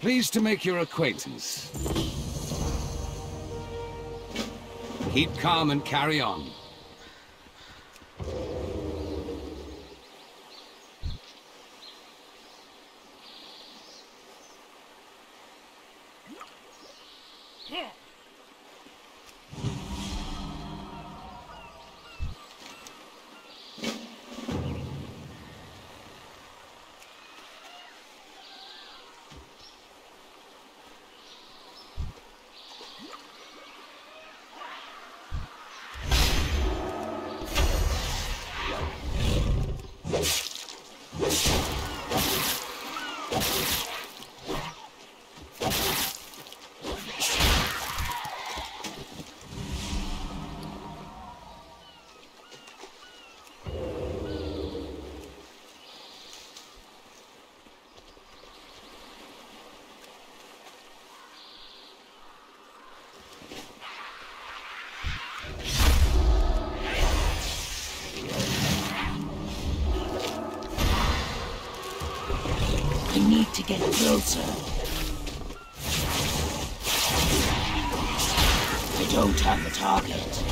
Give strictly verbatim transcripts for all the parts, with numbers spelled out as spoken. Pleased to make your acquaintance. Keep calm and carry on. To get closer. I don't have a target.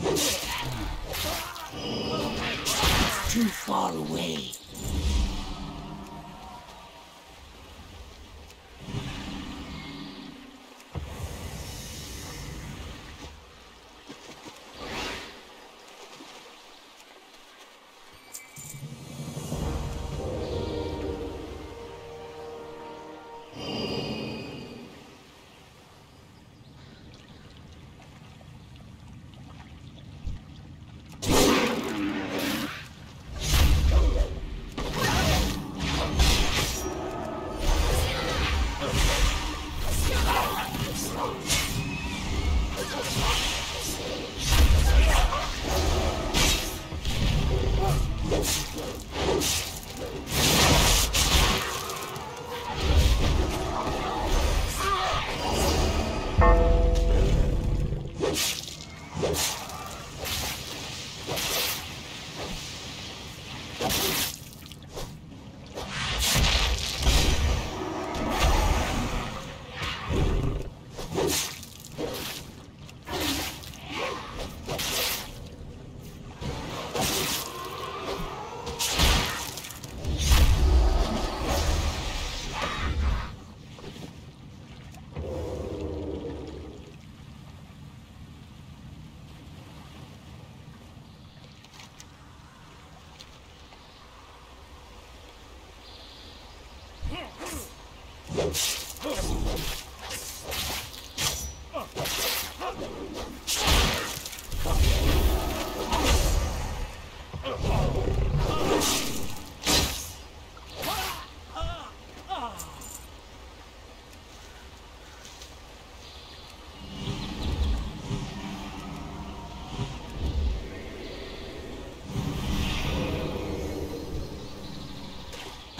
It's too far away.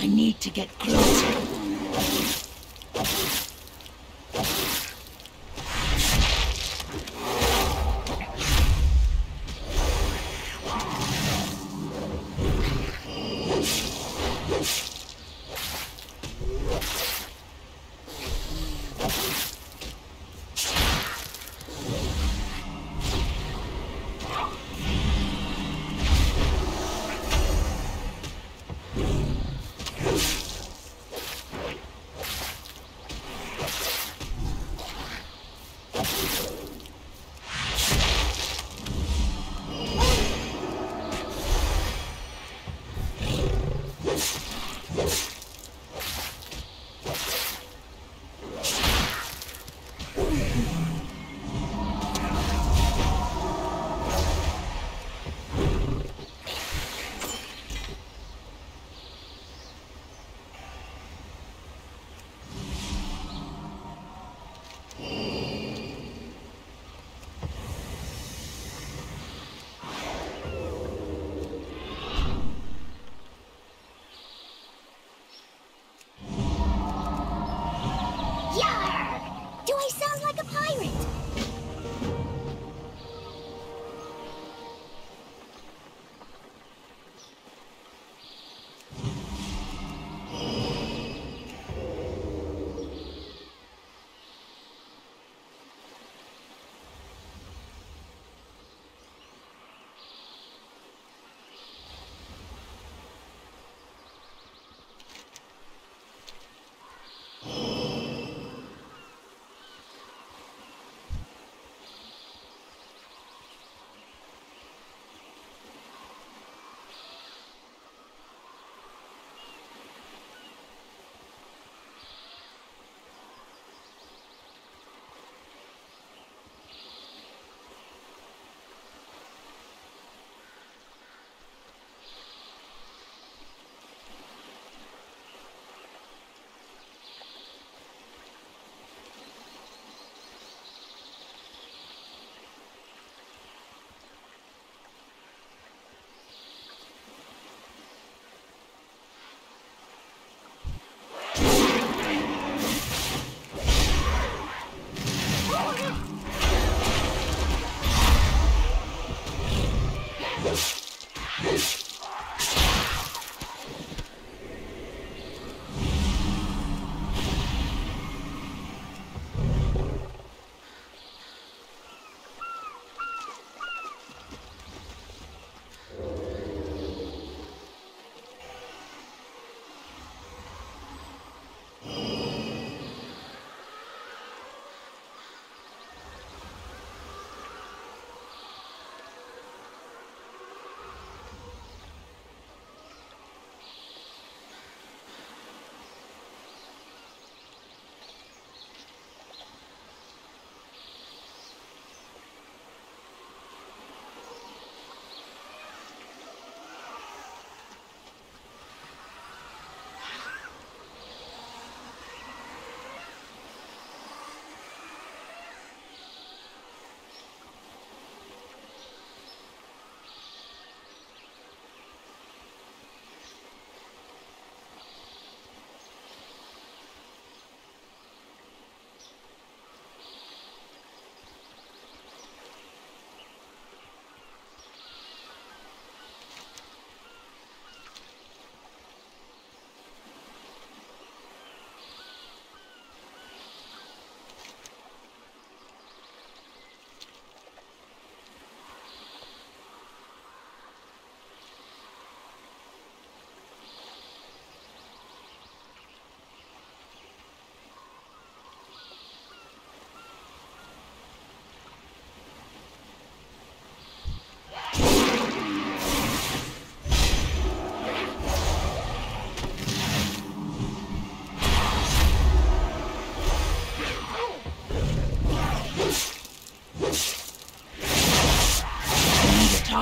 Need to get closer.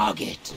target.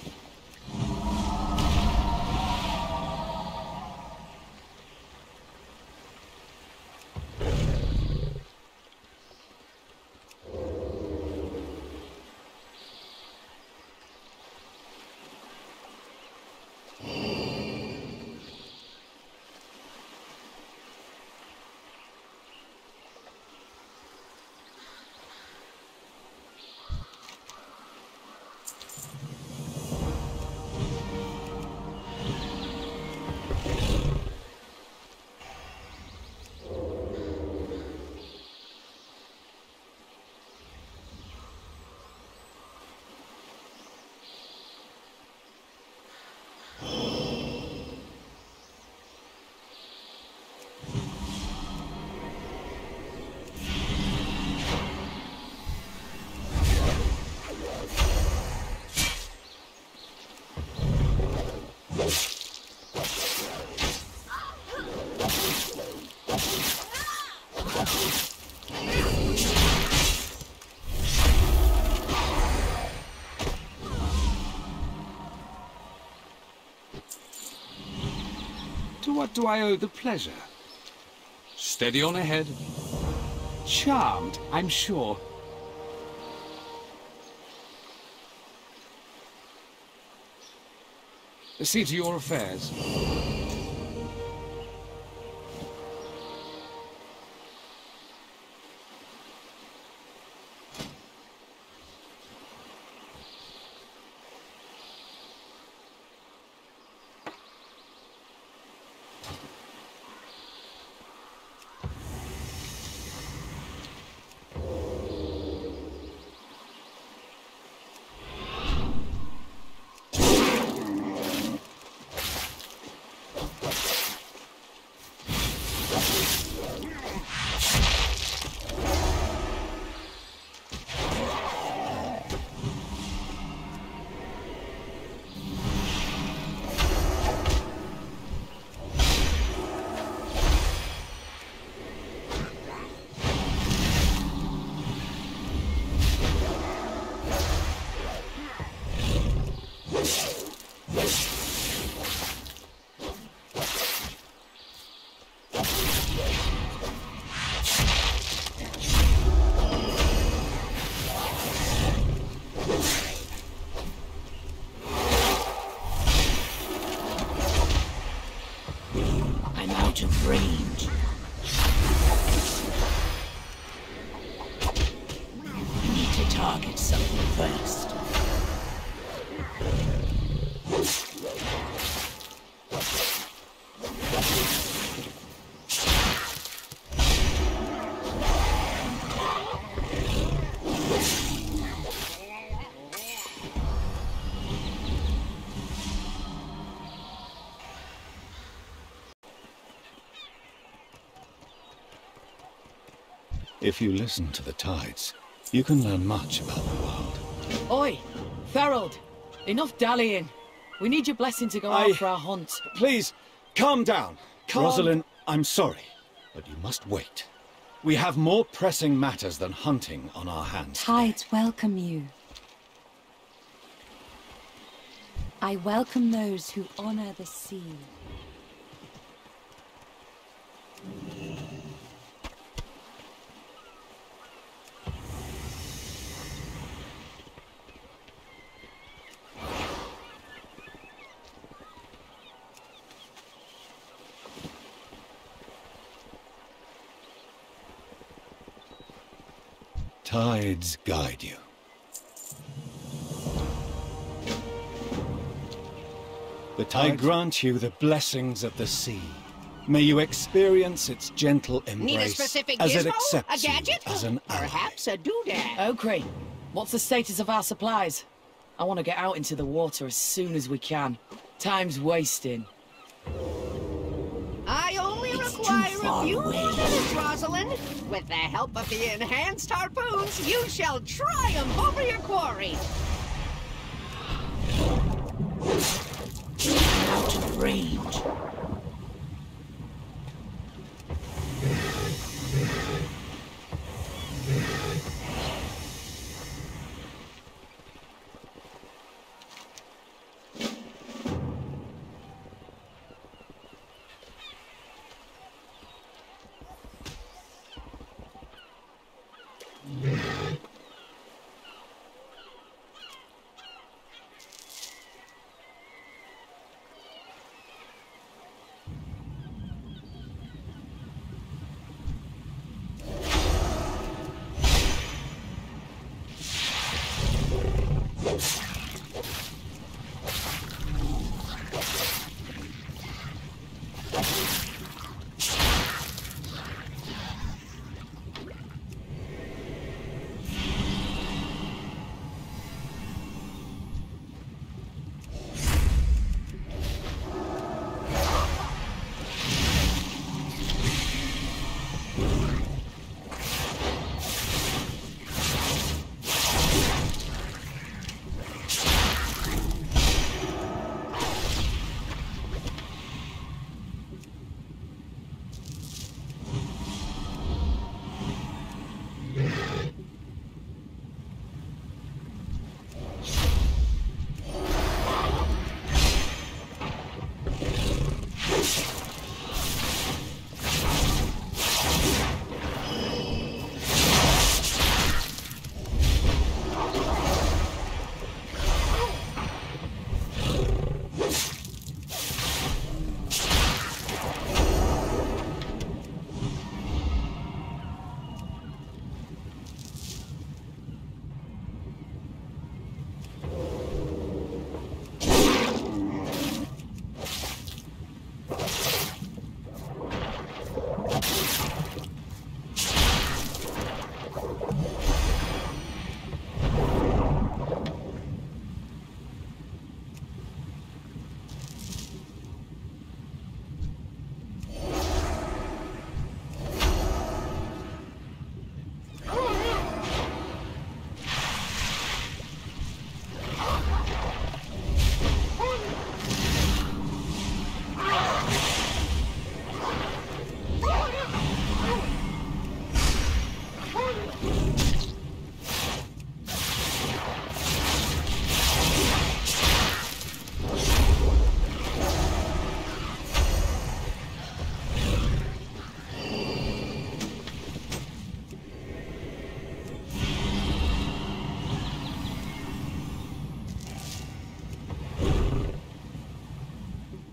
To what do I owe the pleasure? Steady on ahead. Charmed, I'm sure. See to your affairs. If you listen to the tides, you can learn much about the world. Oi! Ferald! Enough dallying! We need your blessing to go I... out for our hunt. Please, calm down. Calm... Rosalyn, I'm sorry, but you must wait. We have more pressing matters than hunting on our hands. Tides welcome you. I welcome those who honor the sea. Tides guide you. The tides. I grant you the blessings of the sea. May you experience its gentle embrace as gizmo? It accepts a gadget? You as an ally. Perhaps a doodad. Okri, what's the status of our supplies? I want to get out into the water as soon as we can. Time's wasting. You manage, Rosalyn. With the help of the enhanced harpoons, you shall triumph over your quarry. Out of range.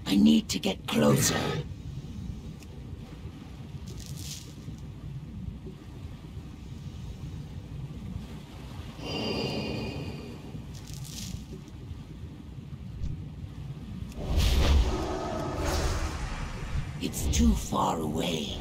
I need to get closer. It's too far away.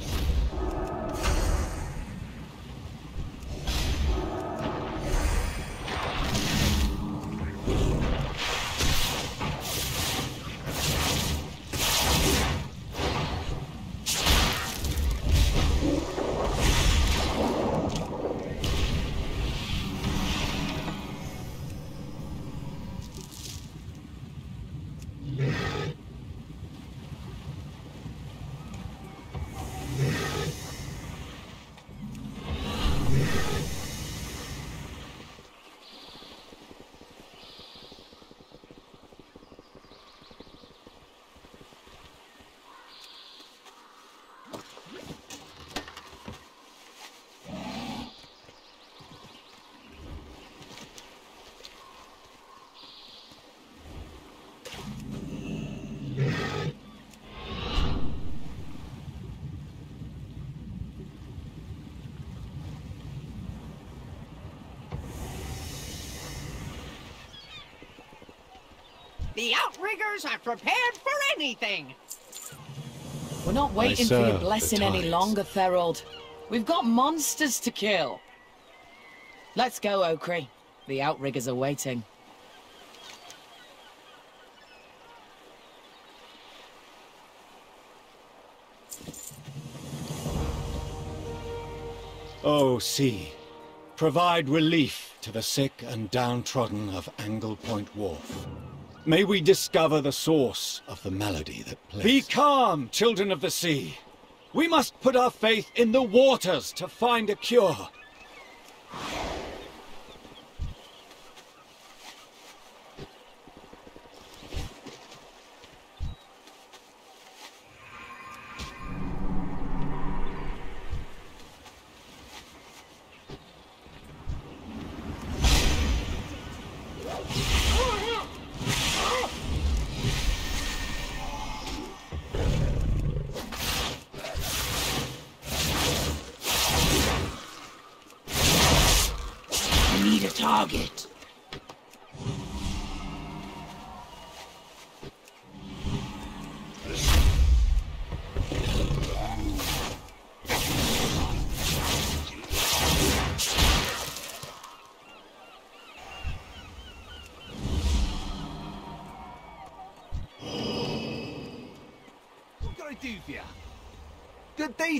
The Outriggers are prepared for anything! We're not waiting for your blessing any longer, Ferald. We've got monsters to kill. Let's go, Okri. The Outriggers are waiting. O Sea, provide relief to the sick and downtrodden of Angle Point Wharf. May we discover the source of the malady that plagues. Be calm, children of the sea. We must put our faith in the waters to find a cure. Target. do to you? Good day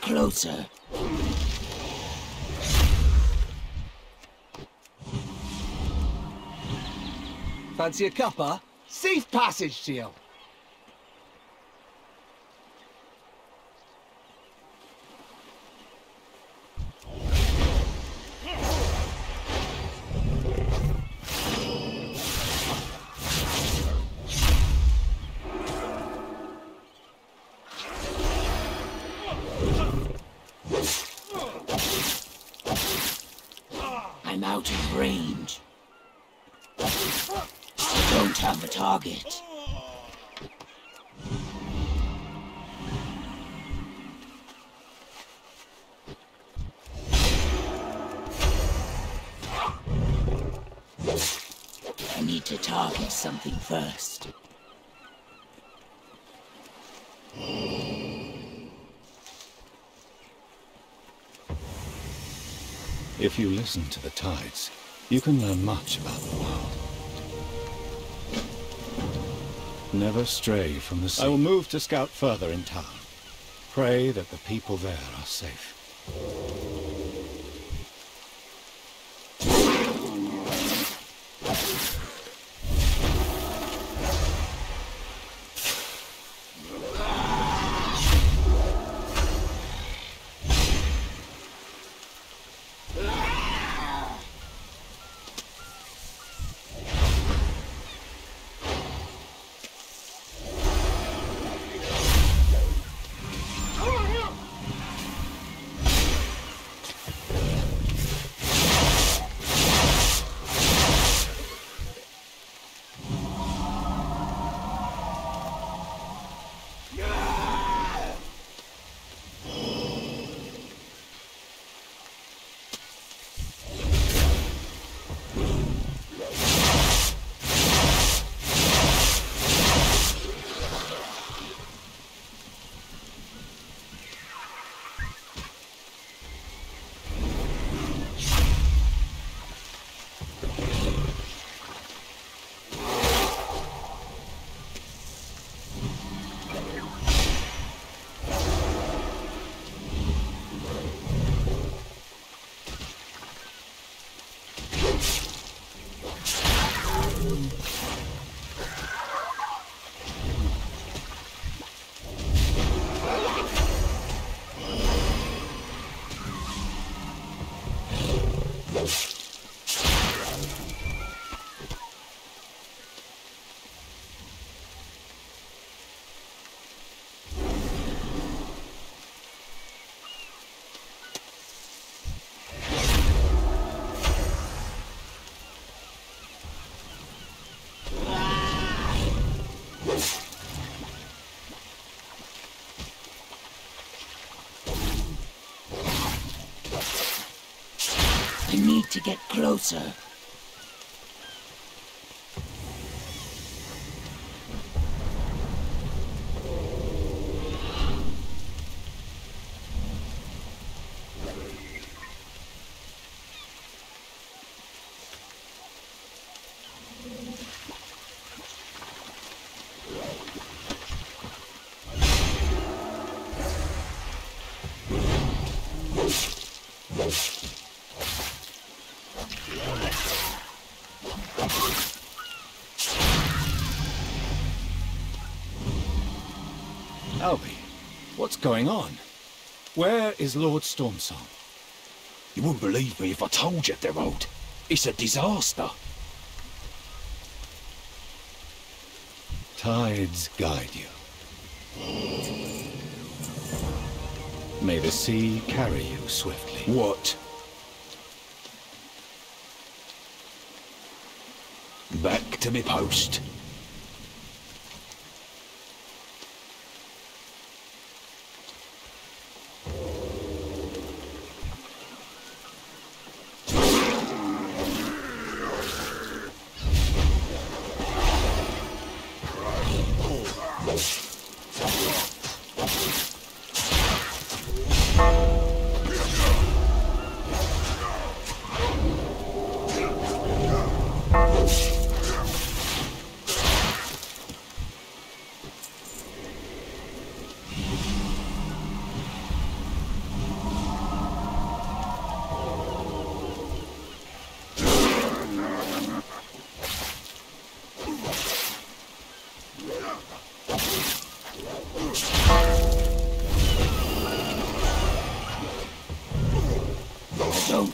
Closer. Fancy a cuppa? Safe passage to you. Target. I need to target something first. If you listen to the tides, you can learn much about the world. Never stray from the sea. I will move to scout further in town. Pray that the people there are safe. To get closer. Albie, what's going on? Where is Lord Stormsong? You wouldn't believe me if I told you, Derold. It's a disaster. Tides guide you. May the sea carry you swiftly. What? Back to me post.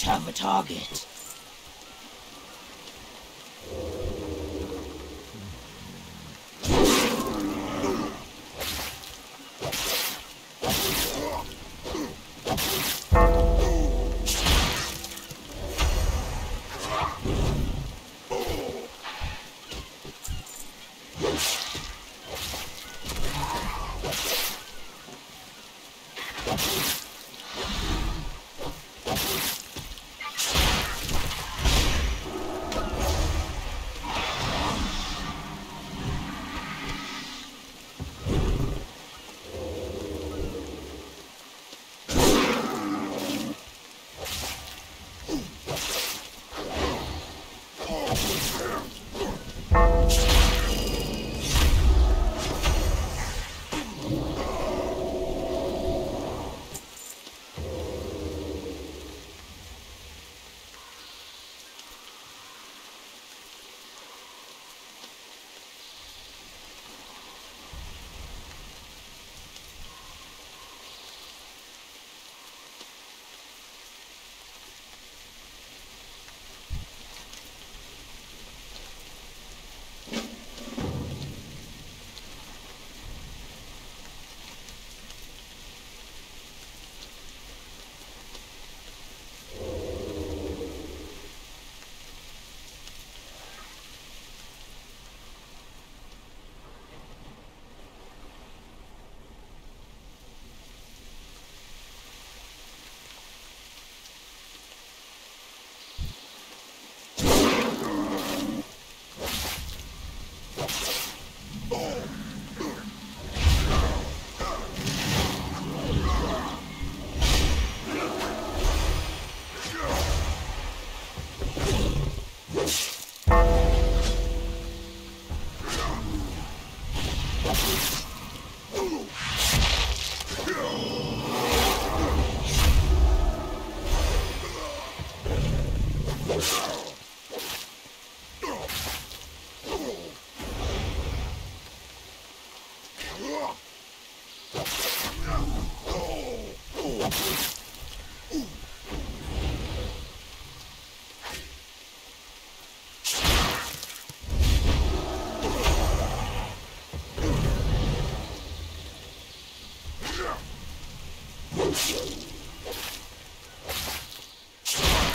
Have a target.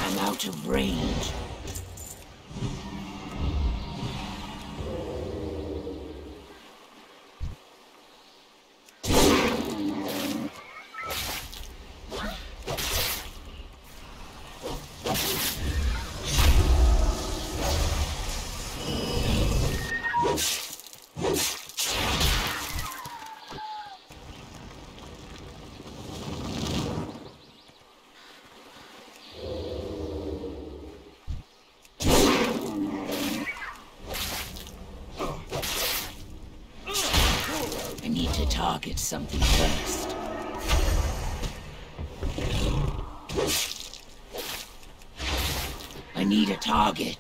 I'm out of range. Target something first. I need a target.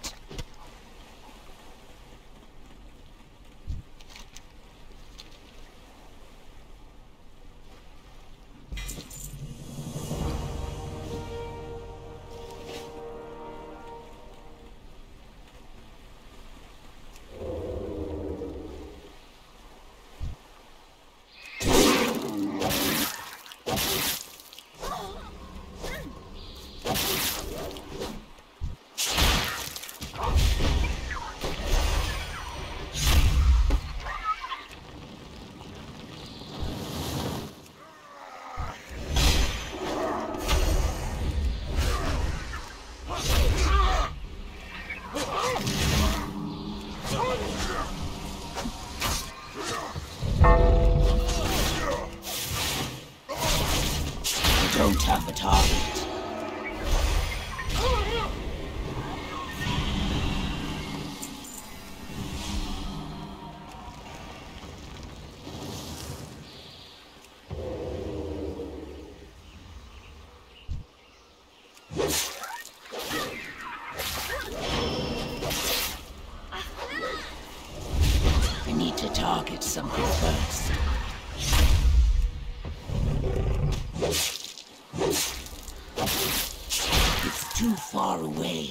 too far away.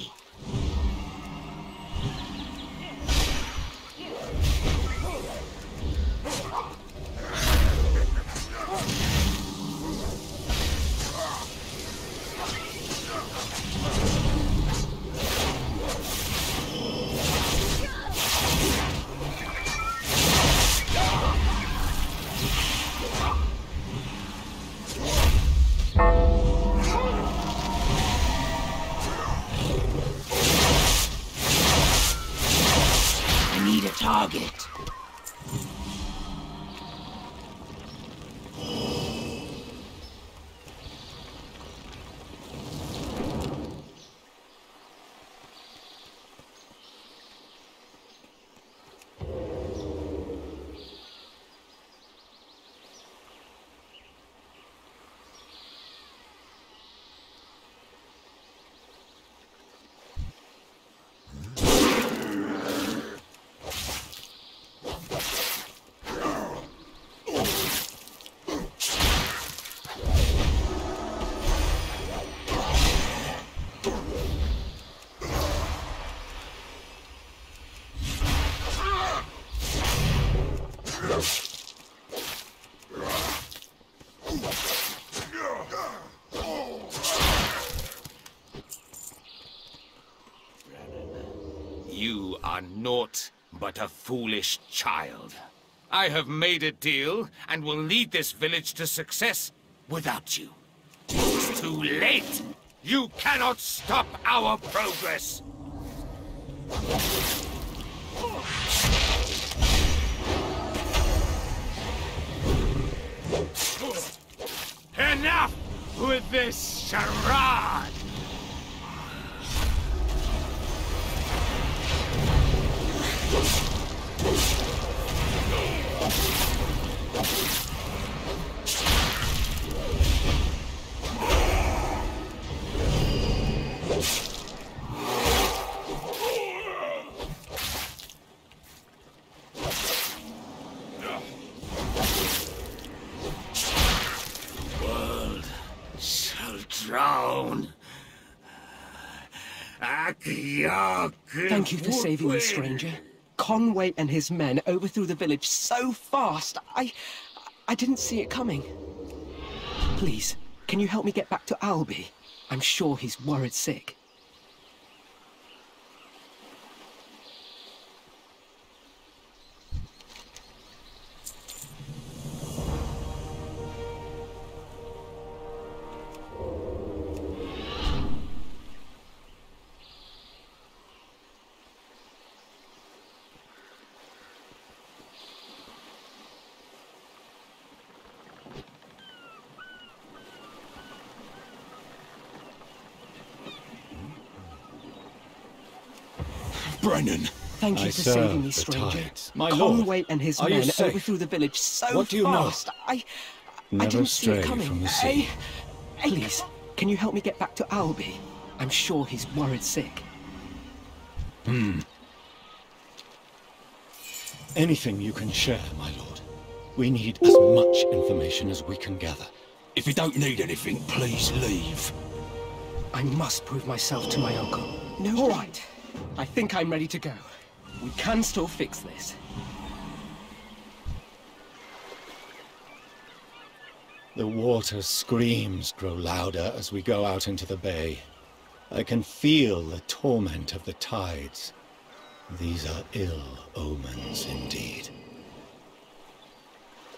Target. You are naught but a foolish child. I have made a deal and will lead this village to success without you. It's too late! You cannot stop our progress! Enough with this charade! World shall drown. Thank you for saving the stranger. Conway and his men overthrew the village so fast, I... I didn't see it coming. Please, can you help me get back to Albie? I'm sure he's worried sick. Brennan. Thank you I for saving me, stranger. My Conway Lord, and his men overthrew the village so what do you fast. Know? I, I didn't see it coming. Hey, please, can you help me get back to Albie? I'm sure he's worried sick. Hmm. Anything you can share, my lord. We need as much information as we can gather. If you don't need anything, please leave. I must prove myself to my uncle. No, all right. I think I'm ready to go. We can still fix this. The water's screams grow louder as we go out into the bay. I can feel the torment of the tides. These are ill omens indeed.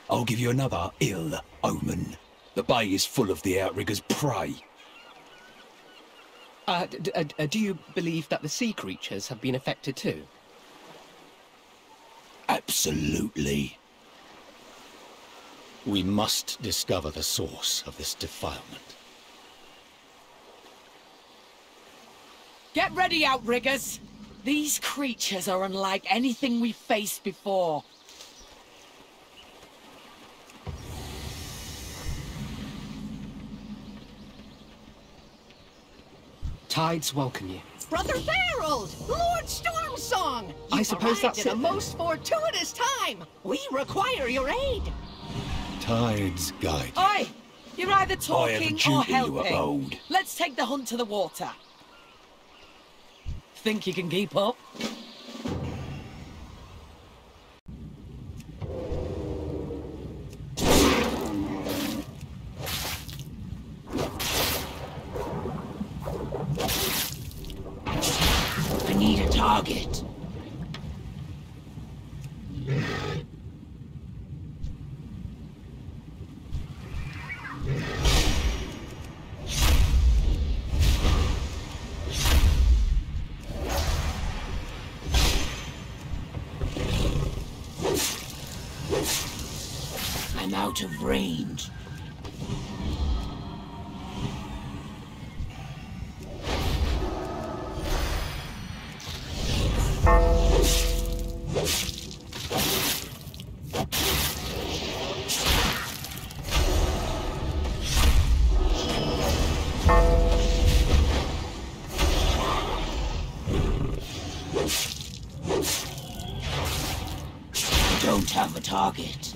I'll give you another ill omen. The bay is full of the Outriggers' prey. Uh, d uh, do you believe that the sea creatures have been affected too? Absolutely. We must discover the source of this defilement. Get ready, Outriggers! These creatures are unlike anything we've faced before. Tides welcome you. Brother Ferald! Lord Stormsong! I suppose that's it. At a most fortuitous time! We require your aid! Tides guide you. Oi! You're either talking or helping. Let's take the hunt to the water. Think you can keep up? I need a target. Of range. I don't have a target.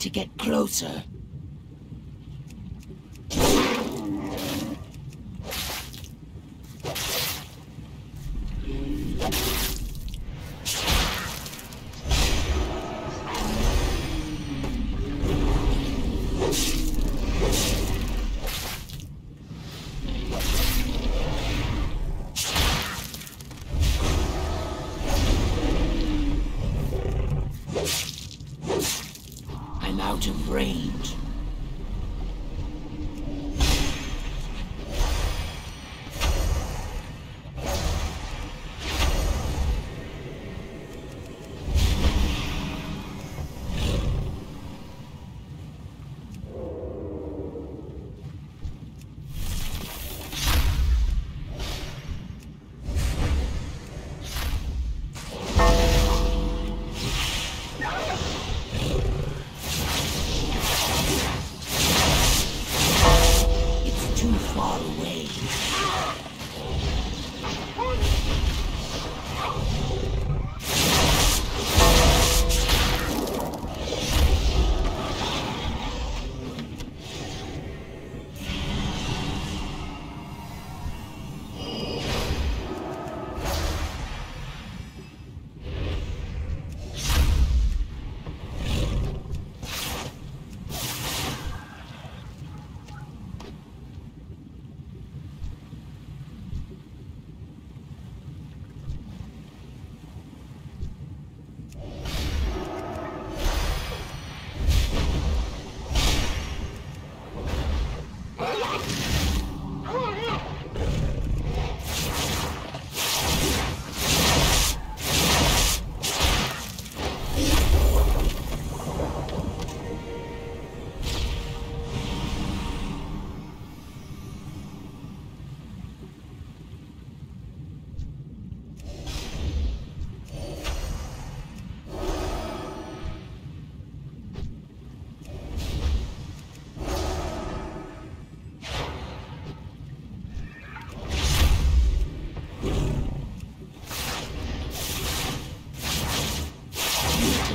To get closer.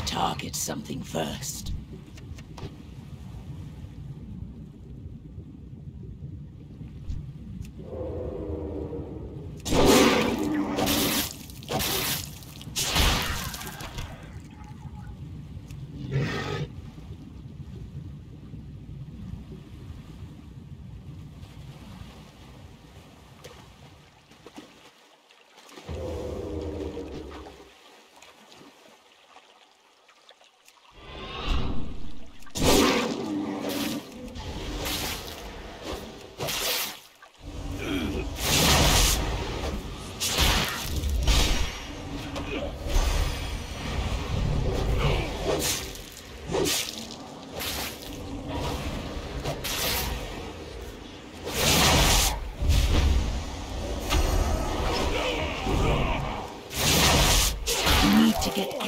Target something first.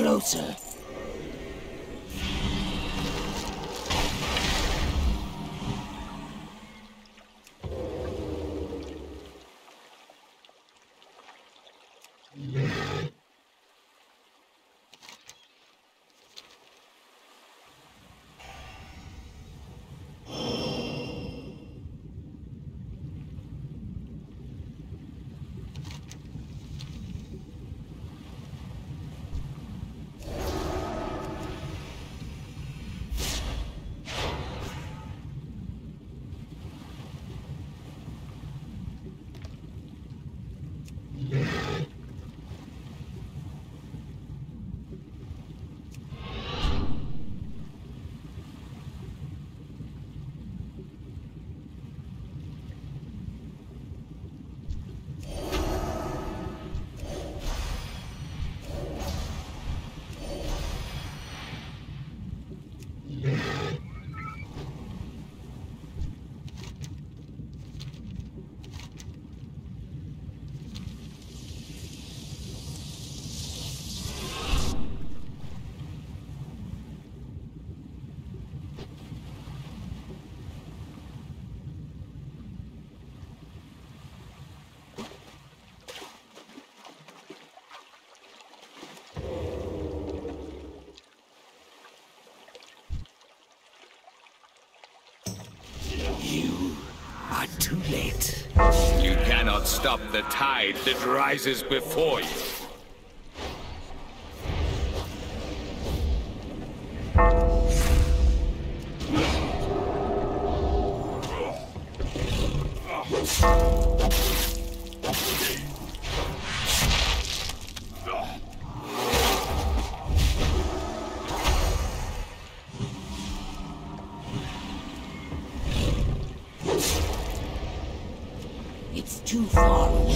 Closer. You are too late. You cannot stop the tide that rises before you. It's too far away.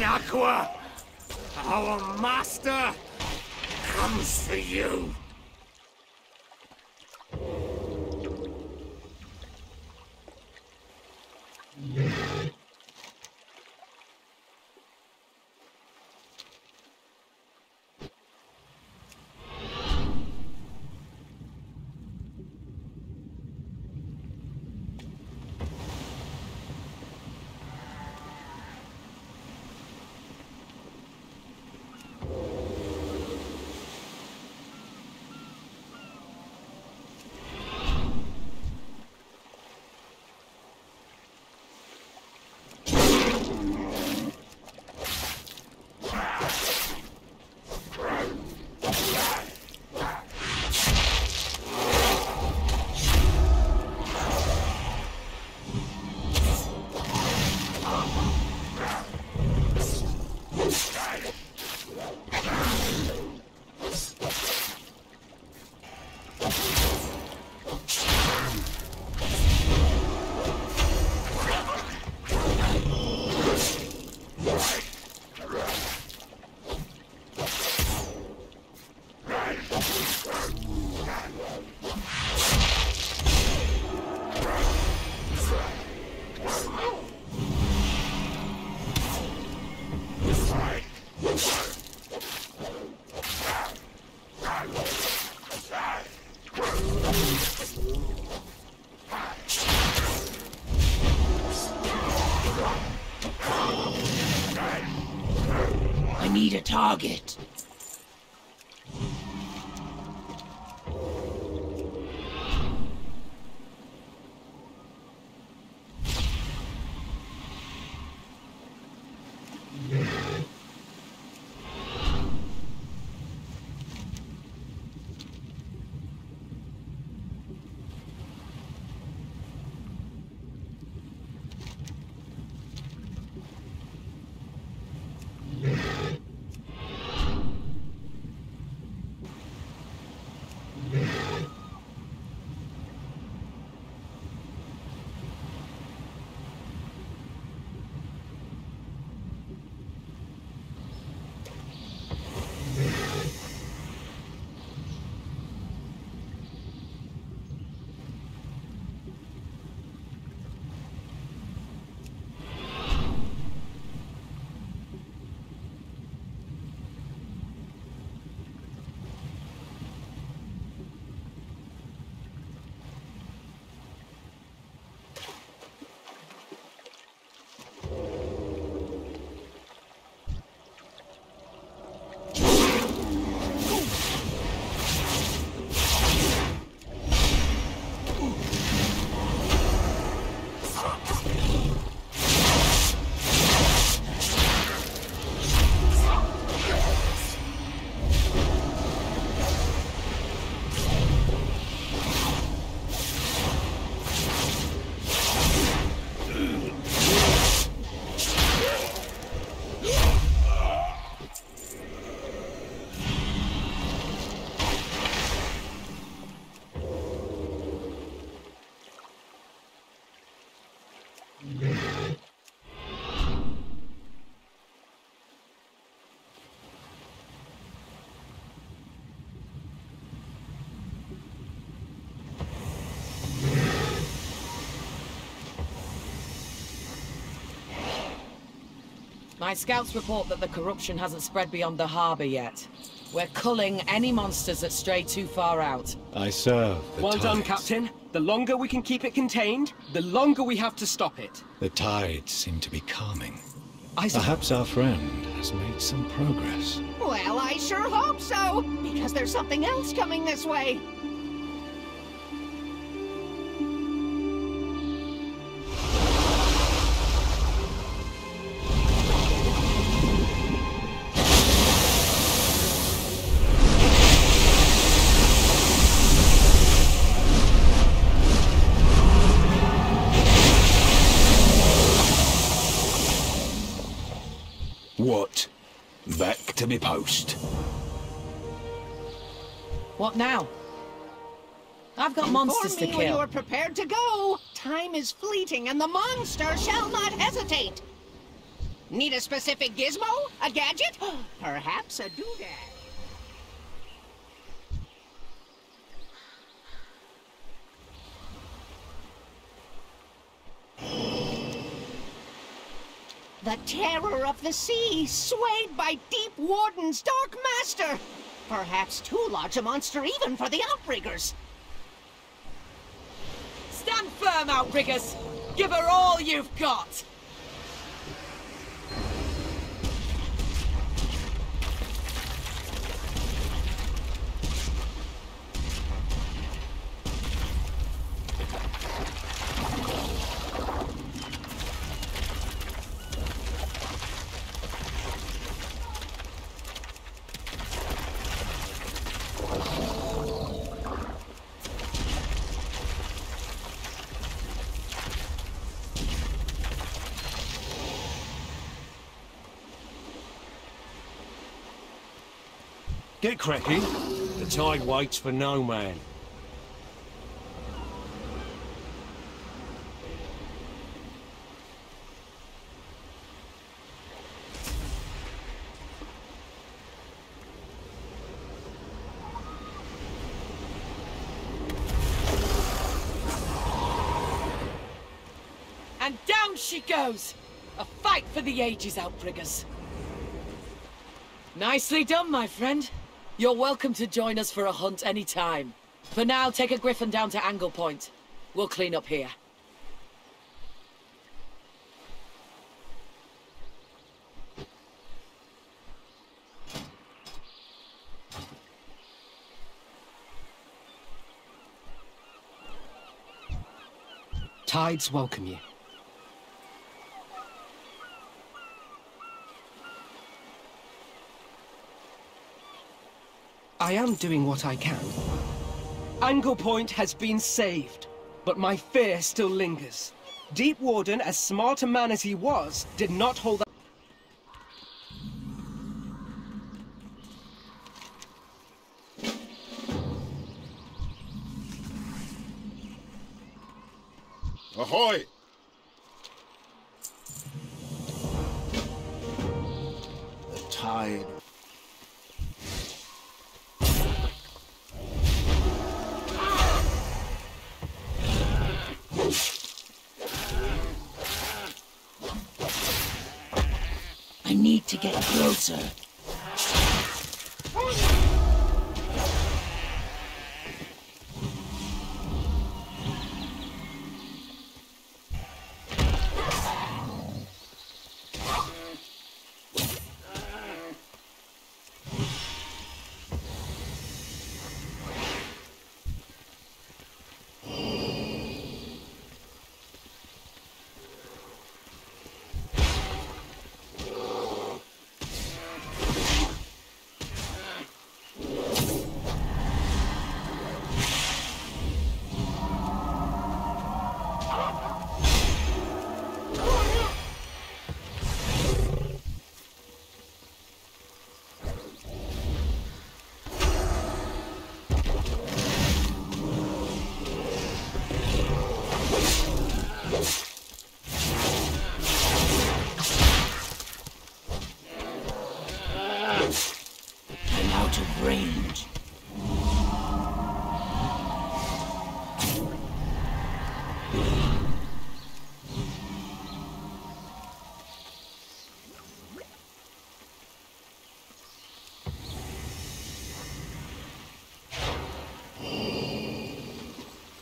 Aqua, our master comes for you. Need a target. My scouts report that the corruption hasn't spread beyond the harbour yet. We're culling any monsters that stray too far out. I serve the Well tides. done, Captain. The longer we can keep it contained, the longer we have to stop it. The tides seem to be calming. I Perhaps our friend has made some progress. Well, I sure hope so, because there's something else coming this way. What? Back to me post. What now? I've got Inform monsters to kill. When you're prepared to go. Time is fleeting, and the monster shall not hesitate. Need a specific gizmo? A gadget? Perhaps a doodad. The terror of the sea, swayed by Deep Warden's dark master. Perhaps too large a monster even for the Outriggers. Stand firm, Outriggers! Give her all you've got! Get cracking. The tide waits for no man. And down she goes. A fight for the ages, Outriggers. Nicely done, my friend. You're welcome to join us for a hunt anytime. For now, take a griffin down to Angle Point. We'll clean up here. Tides welcome you. I am doing what I can. Angle Point has been saved, but my fear still lingers. Deep Warden, as smart a man as he was, did not hold up. Ahoy! The tide. I need to get closer.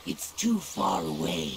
It's too far away.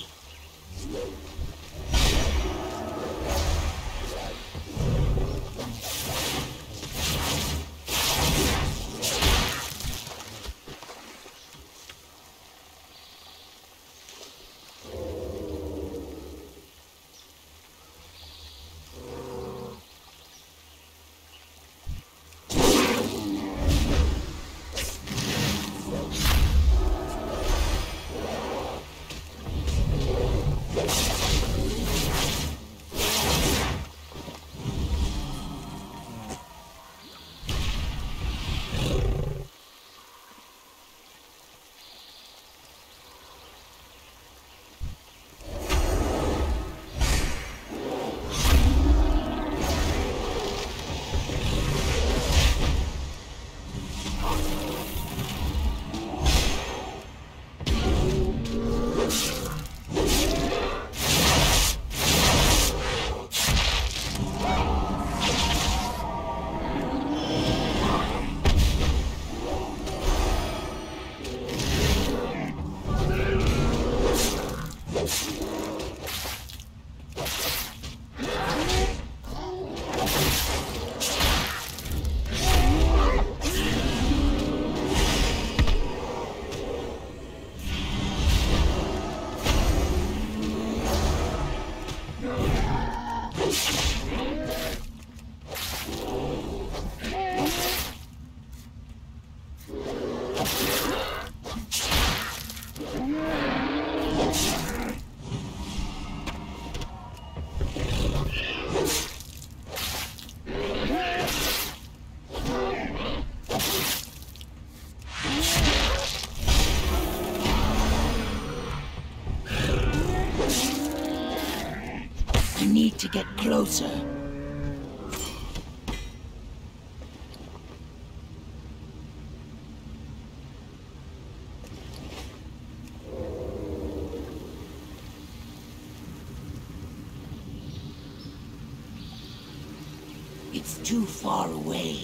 To get closer. It's too far away.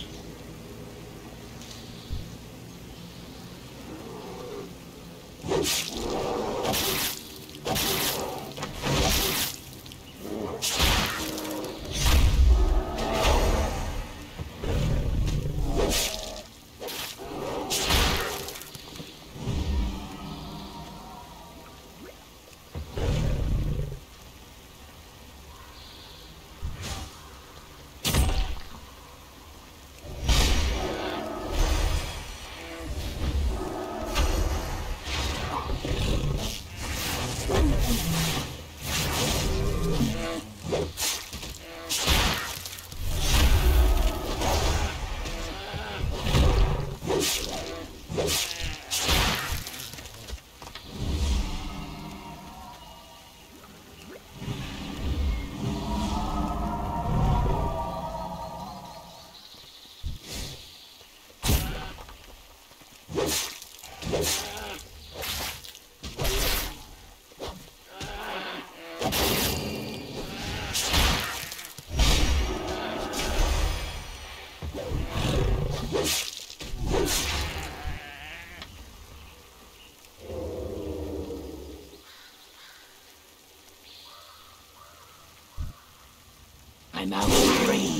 I'm out of range.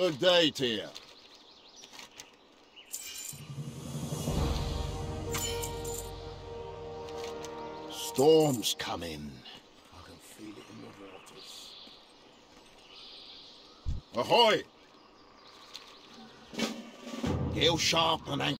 Good day to you. Storm's coming. I can feel it in the waters. Ahoy! Gale sharp and anchor.